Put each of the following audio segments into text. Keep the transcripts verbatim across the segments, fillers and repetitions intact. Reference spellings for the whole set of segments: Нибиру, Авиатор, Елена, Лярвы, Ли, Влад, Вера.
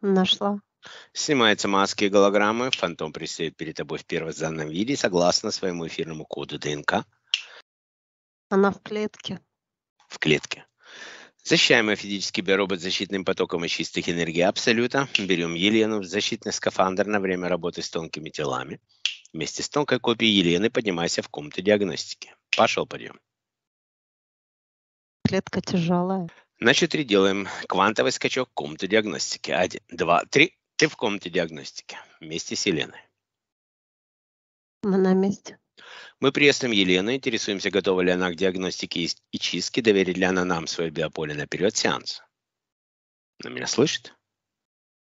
Нашла. Снимаются маски и голограммы. Фантом предстает перед тобой в первозданном виде согласно своему эфирному коду ДНК. Она в клетке. В клетке. Защищаемый физический биоробот защитным потоком из чистых энергий Абсолюта. Берем Елену в защитный скафандр на время работы с тонкими телами. Вместе с тонкой копией Елены поднимайся в комнату диагностики. Пошел подъем. Клетка тяжелая. На четыре делаем квантовый скачок в комнату диагностики. Один, два, три. Ты в комнате диагностики вместе с Еленой. Мы на месте. Мы приветствуем Елену, интересуемся, готова ли она к диагностике и чистке, доверит ли она нам свое биополе наперед сеанса. Она меня слышит?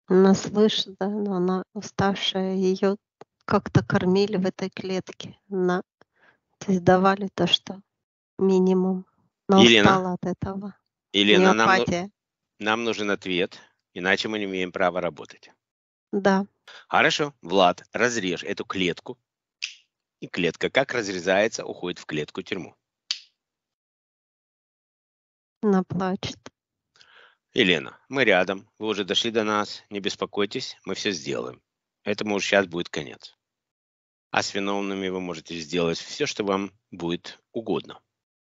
Она слышит, да, но она уставшая. Ее как-то кормили в этой клетке. Она... То есть давали то, что минимум. Она Елена, устала от этого. Елена, нам, нам нужен ответ, иначе мы не имеем права работать. Да. Хорошо, Влад, разрежь эту клетку. И клетка, как разрезается, уходит в клетку тюрьму. Она плачет. Елена, мы рядом. Вы уже дошли до нас. Не беспокойтесь, мы все сделаем. Этому уже сейчас будет конец. А с виновными вы можете сделать все, что вам будет угодно.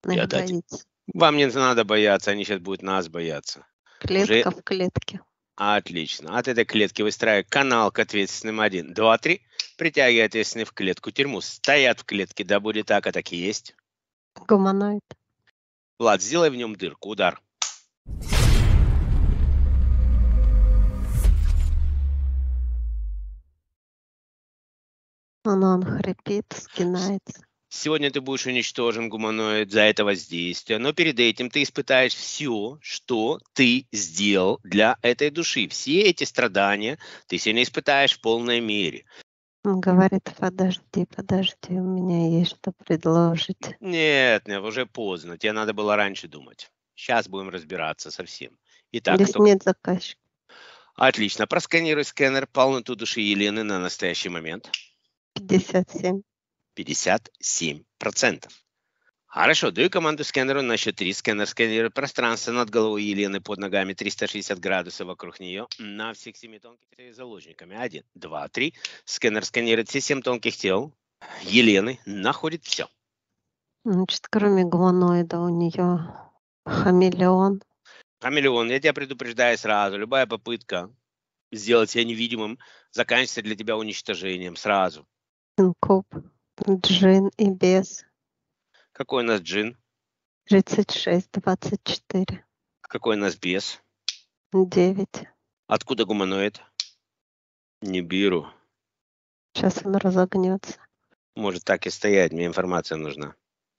Не боитесь. Вам не надо бояться, они сейчас будут нас бояться. Клетка уже... в клетке. Отлично. От этой клетки выстраивай канал к ответственным. Один, два, три. Притягивай ответственных в клетку тюрьму. Стоят в клетке. Да будет так, а так и есть. Гуманоид. Влад, сделай в нем дырку. Удар. Он, он хрипит, скинается. Сегодня ты будешь уничтожен, гуманоид, за это воздействие, но перед этим ты испытаешь все, что ты сделал для этой души. Все эти страдания ты сегодня испытаешь в полной мере. Он говорит, подожди, подожди, у меня есть что предложить. Нет, нет, уже поздно, тебе надо было раньше думать. Сейчас будем разбираться со всем. Итак, здесь кто... нет заказчика. Отлично, просканируй сканер полноту души Елены на настоящий момент. пятьдесят семь. пятьдесят семь процентов. Хорошо, даю команду сканеру на счет три. Сканер сканирует пространство над головой Елены, под ногами триста шестьдесят градусов вокруг нее, на всех семи тонких телах заложниками. Один, два, три. Сканер сканирует все семь тонких тел Елены, находит все. Значит, кроме гуманоида у нее хамелеон. Хамелеон, я тебя предупреждаю сразу, любая попытка сделать себя невидимым заканчивается для тебя уничтожением сразу. Инкуб. Джин и бес. Какой у нас джин? тридцать шесть, двадцать четыре. Какой у нас бес? девять. Откуда гуманоид? Нибиру. Сейчас он разогнется. Может так и стоять, мне информация нужна.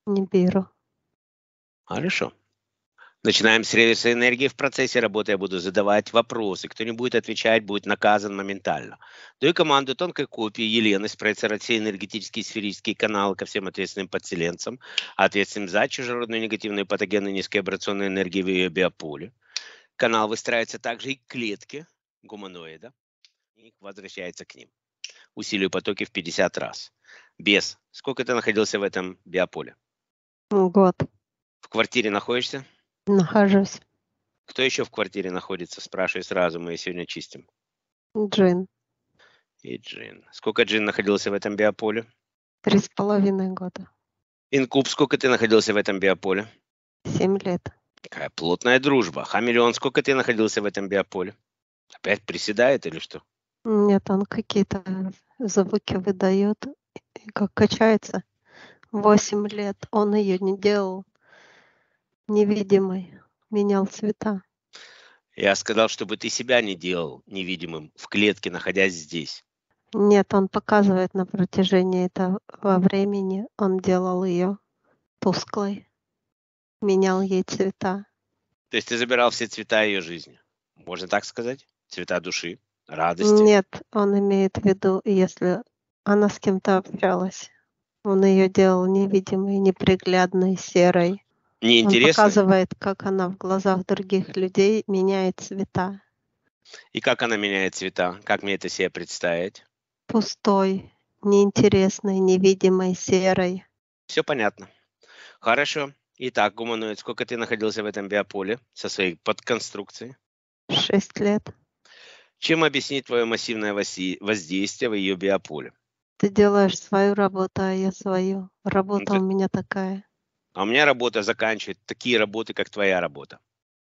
Нибиру. Хорошо. Начинаем с релиза энергии. В процессе работы я буду задавать вопросы. Кто не будет отвечать, будет наказан моментально. Даю команду тонкой копии Елены спроецировать все энергетические сферические каналы ко всем ответственным подселенцам, ответственным за чужеродные негативные патогены низкой вибрационной энергии в ее биополе. Канал выстраивается также и к клетке гуманоида и возвращается к ним. Усилию потоки в пятьдесят раз. Без. Сколько ты находился в этом биополе? Год. В квартире находишься? Нахожусь. Кто еще в квартире находится? Спрашивай сразу, мы ее сегодня чистим. Джин. И джин. Сколько джин находился в этом биополе? Три с половиной года. Инкуб, сколько ты находился в этом биополе? Семь лет. Какая плотная дружба. Хамелеон, сколько ты находился в этом биополе? Опять приседает или что? Нет, он какие-то звуки выдает, как качается. Восемь лет он ее не делал. Невидимый. Менял цвета. Я сказал, чтобы ты себя не делал невидимым в клетке, находясь здесь. Нет, он показывает на протяжении этого времени. Он делал ее тусклой. Менял ей цвета. То есть ты забирал все цвета ее жизни? Можно так сказать? Цвета души, радости? Нет, он имеет в виду, если она с кем-то общалась. Он ее делал невидимой, неприглядной, серой. Он показывает, как она в глазах других людей меняет цвета. И как она меняет цвета? Как мне это себе представить? Пустой, неинтересной, невидимой, серой. Все понятно. Хорошо. Итак, гуманоид, сколько ты находился в этом биополе со своей подконструкцией? Шесть лет. Чем объяснить твое массивное воздействие в ее биополе? Ты делаешь свою работу, а я свою. Работа ну, у ты... меня такая. А у меня работа заканчивает такие работы, как твоя работа.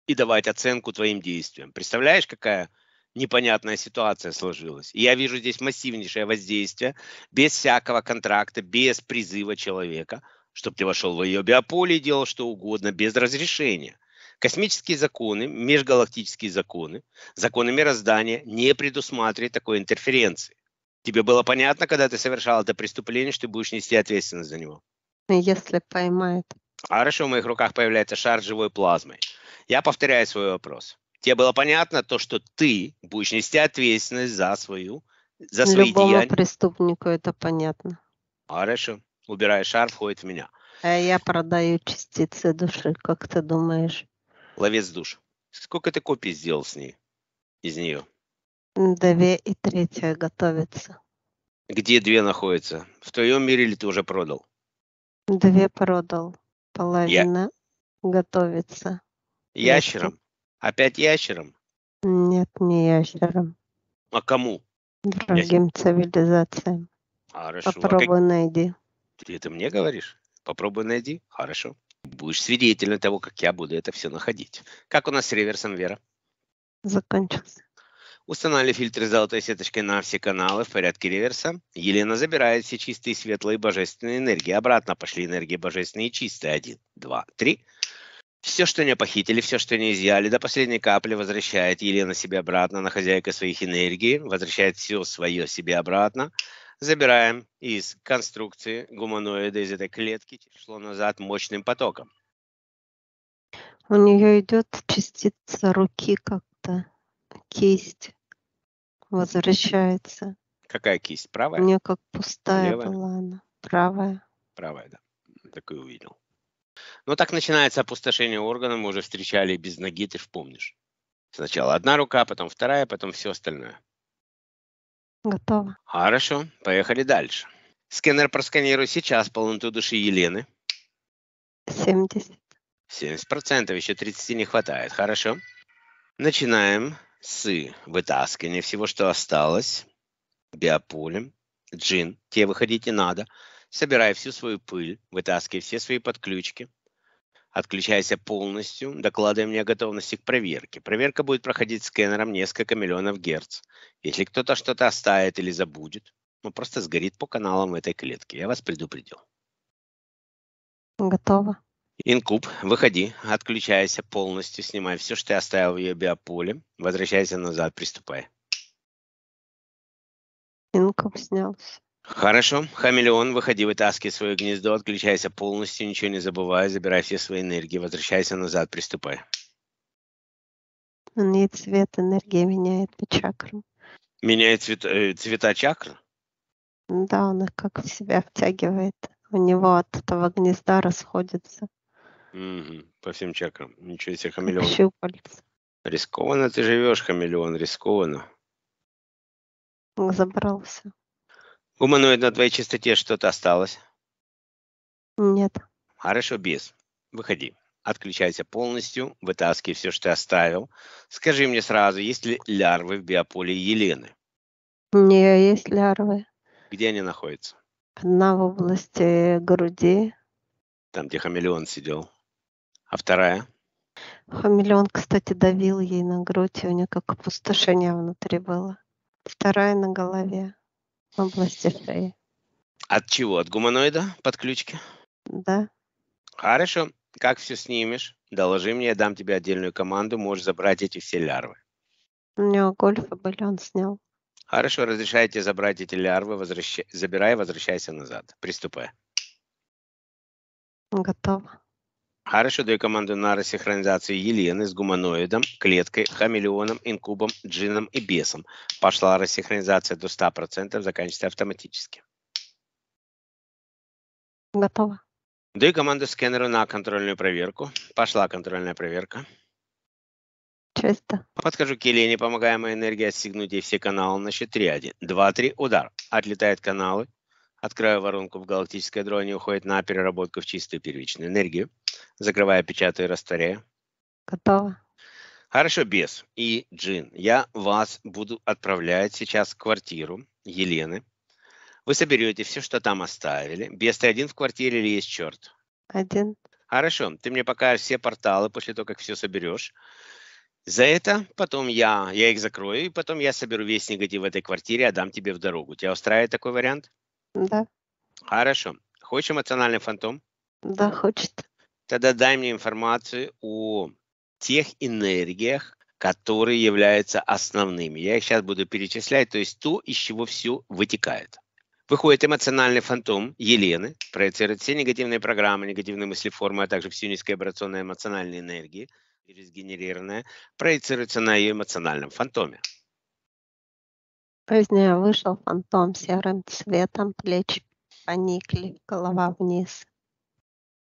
И давать оценку твоим действиям. Представляешь, какая непонятная ситуация сложилась? И я вижу здесь массивнейшее воздействие, без всякого контракта, без призыва человека, чтобы ты вошел в ее биополе и делал что угодно, без разрешения. Космические законы, межгалактические законы, законы мироздания не предусматривают такой интерференции. Тебе было понятно, когда ты совершал это преступление, что ты будешь нести ответственность за него? Если поймают. Хорошо, в моих руках появляется шар с живой плазмой. Я повторяю свой вопрос. Тебе было понятно то, что ты будешь нести ответственность за свою, за свои Любому деяния? Любому преступнику это понятно. Хорошо. Убираю шар, входит в меня. А я продаю частицы души, как ты думаешь? Ловец душ. Сколько ты копий сделал с ней? Из нее? Две и третья готовится. Где две находятся? В твоем мире или ты уже продал? Две продал. Половина я... готовится. Ящером? Опять ящером? Нет, не ящером. А кому? Другим Ящер... цивилизациям. Хорошо. Попробуй а как... найди. Ты это мне говоришь? Попробуй найди. Хорошо. Будешь свидетелем того, как я буду это все находить. Как у нас с реверсом, Вера? Закончился. Устанавливали фильтры с золотой сеточкой на все каналы в порядке реверса. Елена забирает все чистые, светлые, божественные энергии. Обратно пошли энергии божественные и чистые. Один, два, три. Все, что не похитили, все, что не изъяли, до последней капли возвращает Елена себе обратно, на хозяйка своих энергий. Возвращает все свое себе обратно. Забираем из конструкции гуманоида, из этой клетки, шло назад мощным потоком. У нее идет частица руки как-то, кисть возвращается. Какая кисть? Правая? У нее как пустая Левая? была она. Правая. Правая, да. Так и увидел. Но так начинается опустошение органа. Мы уже встречали без ноги, ты же помнишь. Сначала одна рука, потом вторая, потом все остальное. Готово. Хорошо, поехали дальше. Сканер просканирует сейчас полноту души Елены. семьдесят. семьдесят процентов, еще тридцати не хватает. Хорошо. Начинаем с вытаскивания всего, что осталось. Биополем, джин, тебе выходить не надо. Собирай всю свою пыль, вытаскивай все свои подключки. Отключайся полностью, докладывай мне о готовности к проверке. Проверка будет проходить сканером несколько миллионов герц. Если кто-то что-то оставит или забудет, он просто сгорит по каналам этой клетки. Я вас предупредил. Готово. Инкуб, выходи, отключайся полностью, снимай все, что ты оставил в ее биополе. Возвращайся назад, приступай. Инкуб снялся. Хорошо. Хамелеон, выходи, вытаскивай свое гнездо, отключайся полностью, ничего не забывай, забирай все свои энергии, возвращайся назад, приступай. Он и цвет энергии меняет по чакрам. Меняет цвет, э, цвета чакр? Да, он их как в себя втягивает. У него от этого гнезда расходится. Угу, по всем чакрам. Ничего себе, хамелеон. Щупальца. Рискованно ты живешь, хамелеон, рискованно. Забрался. Гуманоид, на твоей чистоте что-то осталось? Нет. Хорошо, без. Выходи. Отключайся полностью, вытаскивай все, что ты оставил. Скажи мне сразу, есть ли лярвы в биополе Елены? У нее есть лярвы. Где они находятся? Одна в области груди. Там, где хамелеон сидел. А вторая? Хамелеон, кстати, давил ей на грудь, и у нее как опустошение внутри было. Вторая на голове. В области шеи. От чего? От гуманоида? Подключки? Да. Хорошо. Как все снимешь? Доложи мне, я дам тебе отдельную команду. Можешь забрать эти все лярвы. У него гольфы были, он снял. Хорошо. Разрешаю тебе забрать эти лярвы. Возвращ... Забирай, возвращайся назад. Приступай. Готово. Хорошо. Даю команду на рассинхронизацию Елены с гуманоидом, клеткой, хамелеоном, инкубом, джином и бесом. Пошла рассинхронизация до ста процентов, заканчивается автоматически. Готово. Даю команду сканеру на контрольную проверку. Пошла контрольная проверка. Чисто. Подхожу к Елене, помогая моей энергии отстегнуть ей все каналы на счет три. Один, два, три, удар. Отлетают каналы. Открываю воронку в галактической дроне, уходит на переработку в чистую первичную энергию. Закрываю, печатаю и растворяю. Готово. Хорошо, Бес и Джин, я вас буду отправлять сейчас в квартиру Елены. Вы соберете все, что там оставили. Бес, ты один в квартире или есть черт? Один. Хорошо, ты мне покажешь все порталы после того, как все соберешь. За это потом я, я их закрою, и потом я соберу весь негатив в этой квартире, отдам тебе в дорогу. Тебя устраивает такой вариант? Да. Хорошо. Хочешь эмоциональный фантом? Да, хочет. Тогда дай мне информацию о тех энергиях, которые являются основными. Я их сейчас буду перечислять, то есть то, из чего все вытекает. Выходит эмоциональный фантом Елены, проецирует все негативные программы, негативные мыслеформы, а также всю низкоэмоциональную эмоциональную энергию, сгенерированная, проецируется на ее эмоциональном фантоме. Из нее вышел фантом серым цветом, плечи поникли, голова вниз.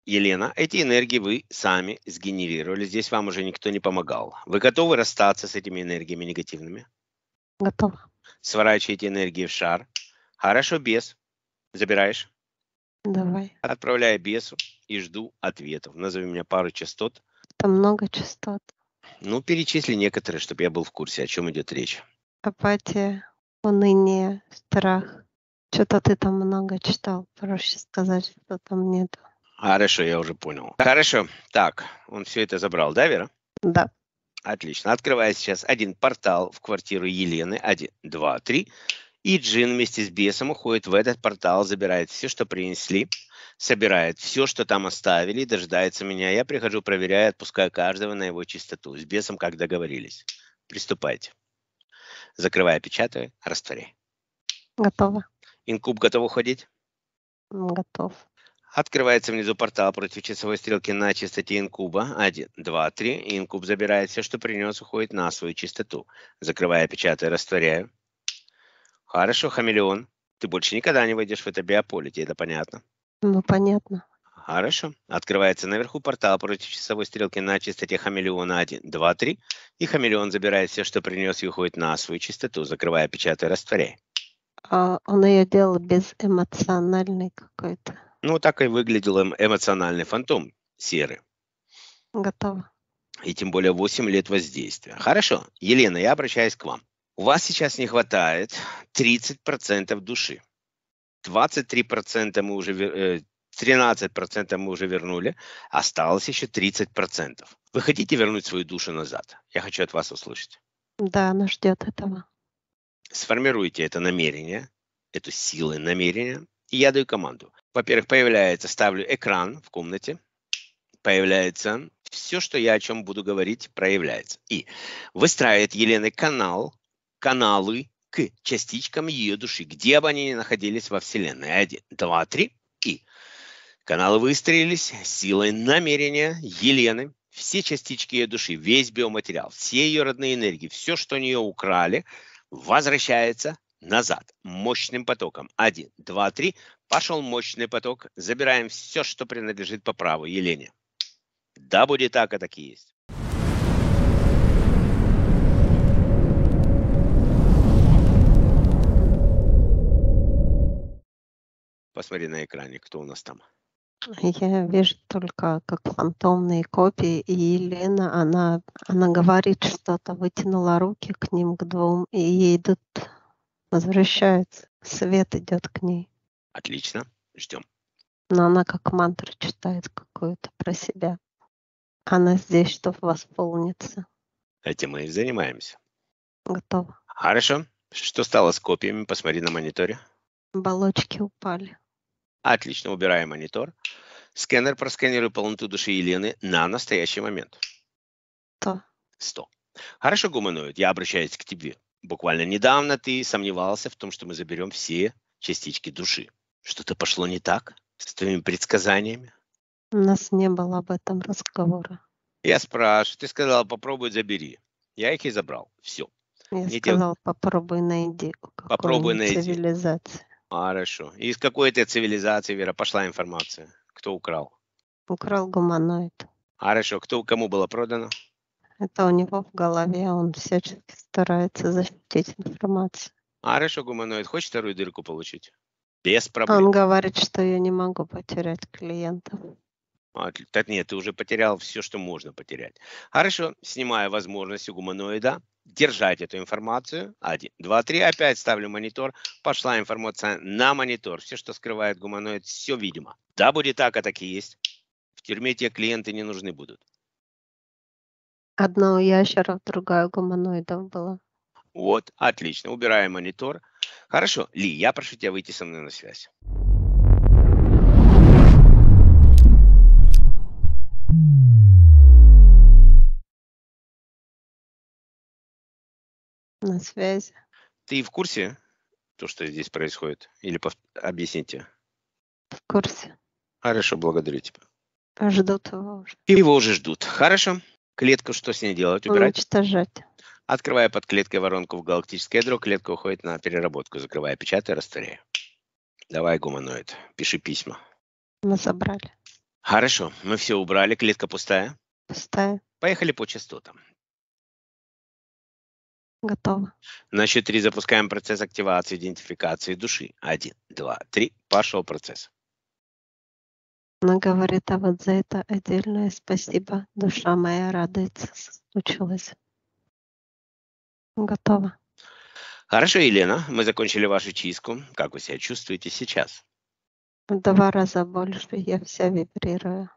Елена, эти энергии вы сами сгенерировали. Здесь вам уже никто не помогал. Вы готовы расстаться с этими энергиями негативными? Готова. Сворачиваете энергии в шар. Хорошо, Бес. Забираешь? Давай. Отправляю Бесу и жду ответов. Назови мне пару частот. Там много частот. Ну, перечисли некоторые, чтобы я был в курсе, о чем идет речь. Апатия, уныние, страх. Что-то ты там много читал. Проще сказать, что там нету. Хорошо, я уже понял. Хорошо. Так, он все это забрал, да, Вера? Да. Отлично. Открываю сейчас один портал в квартиру Елены. Один, два, три. И Джин вместе с Бесом уходит в этот портал, забирает все, что принесли, собирает все, что там оставили, дожидается меня. Я прихожу, проверяю, отпускаю каждого на его чистоту. С Бесом, как договорились. Приступайте. Закрываю, печатаю, растворяю. Готово. Инкуб готов уходить? Готов. Открывается внизу портал против часовой стрелки на частоте инкуба. Один, два, три. И инкуб забирает все, что принес, уходит на свою частоту. Закрываю, печатаю, растворяю. Хорошо, хамелеон. Ты больше никогда не войдешь в это биополе, тебе это понятно? Ну, понятно. Хорошо. Открывается наверху портал против часовой стрелки на частоте хамелеона. Один, два, три. И хамелеон забирает все, что принес, и уходит на свою частоту. Закрываю, печатаю, растворяю. А он ее делал безэмоциональный какой-то. Ну, так и выглядел эмоциональный фантом серый. Готово. И тем более восемь лет воздействия. Хорошо. Елена, я обращаюсь к вам. У вас сейчас не хватает тридцать процентов души. двадцать три процента мы уже, тринадцать процентов мы уже вернули. Осталось еще тридцать процентов. Вы хотите вернуть свою душу назад? Я хочу от вас услышать. Да, она ждет этого. Сформируйте это намерение, эту силу намерения. И я даю команду. Во-первых, появляется, ставлю экран в комнате, появляется все, что я о чем буду говорить, проявляется. И выстраивает Елена канал, каналы к частичкам ее души, где бы они ни находились во Вселенной. Один, два, три. И каналы выстроились силой намерения Елены. Все частички ее души, весь биоматериал, все ее родные энергии, все, что у нее украли, возвращается назад мощным потоком. Один, два, три. Пошел мощный поток. Забираем все, что принадлежит по праву Елене. Да, будет так, а так и есть. Посмотри на экране, кто у нас там. Я вижу только как фантомные копии, и Елена, она, она говорит что-то, вытянула руки к ним, к двум, и ей идут, возвращается, свет идет к ней. Отлично, ждем. Но она как мантру читает какую-то про себя. Она здесь, чтобы восполниться. Этим мы и занимаемся. Готово. Хорошо. Что стало с копиями? Посмотри на мониторе. Оболочки упали. Отлично, убираем монитор. Скэнер просканирует полноту души Елены на настоящий момент. сто. сто. Хорошо, гуманоид, я обращаюсь к тебе. Буквально недавно ты сомневался в том, что мы заберем все частички души. Что-то пошло не так с твоими предсказаниями? У нас не было об этом разговора. Я спрашиваю, ты сказал, попробуй, забери. Я их и забрал. Все. Я и сказал, дел... попробуй, найди. Попробуй, найди. Цивилизация. Хорошо. Из какой-то цивилизации, Вера, пошла информация? Кто украл? Украл гуманоид. Хорошо. Кто, кому было продано? Это у него в голове. Он всячески старается защитить информацию. Хорошо, гуманоид. Хочешь вторую дырку получить? Без проблем. Он говорит, что я не могу потерять клиентов. Нет, ты уже потерял все, что можно потерять. Хорошо, снимаю возможность у гуманоида держать эту информацию. Один, два, три. Опять ставлю монитор. Пошла информация на монитор. Все, что скрывает гуманоид, все видимо. Да, будет так, а так и есть. В тюрьме те клиенты не нужны будут. Одна у ящеров, другая у гуманоидов была. Вот, отлично. Убираем монитор. Хорошо. Ли, я прошу тебя выйти со мной на связь. На связи. Ты в курсе, то, что здесь происходит? Или пов... объясните? В курсе. Хорошо, благодарю тебя. Ждут его уже. Его уже ждут. Хорошо. Клетку что с ней делать? Убирать? Уничтожать. Открывая под клеткой воронку в галактическое ядро, клетка уходит на переработку. Закрывая, печатая, растворяя. Давай, гуманоид, пиши письма. Мы забрали. Хорошо, мы все убрали. Клетка пустая? Пустая. Поехали по частотам. Готово. На счет три запускаем процесс активации, идентификации души. Один, два, три. Пошел процесс. Она говорит, а вот за это отдельное спасибо. Душа моя радуется. Случилось. Готово. Хорошо, Елена. Мы закончили вашу чистку. Как вы себя чувствуете сейчас? В два раза больше. Я вся вибрирую.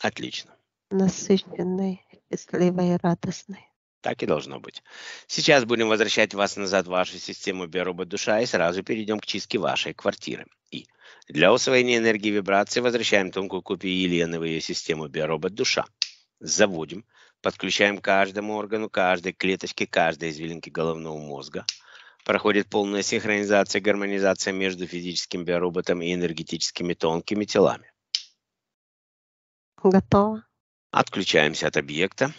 Отлично. Насыщенный, счастливый и радостный. Так и должно быть. Сейчас будем возвращать вас назад в вашу систему биоробот душа и сразу перейдем к чистке вашей квартиры. И для усвоения энергии вибрации возвращаем тонкую копию Елены в ее систему биоробот душа. Заводим, подключаем к каждому органу, каждой клеточке, каждой извилинке головного мозга. Проходит полная синхронизация, гармонизация между физическим биороботом и энергетическими тонкими телами. Готово. Отключаемся от объекта.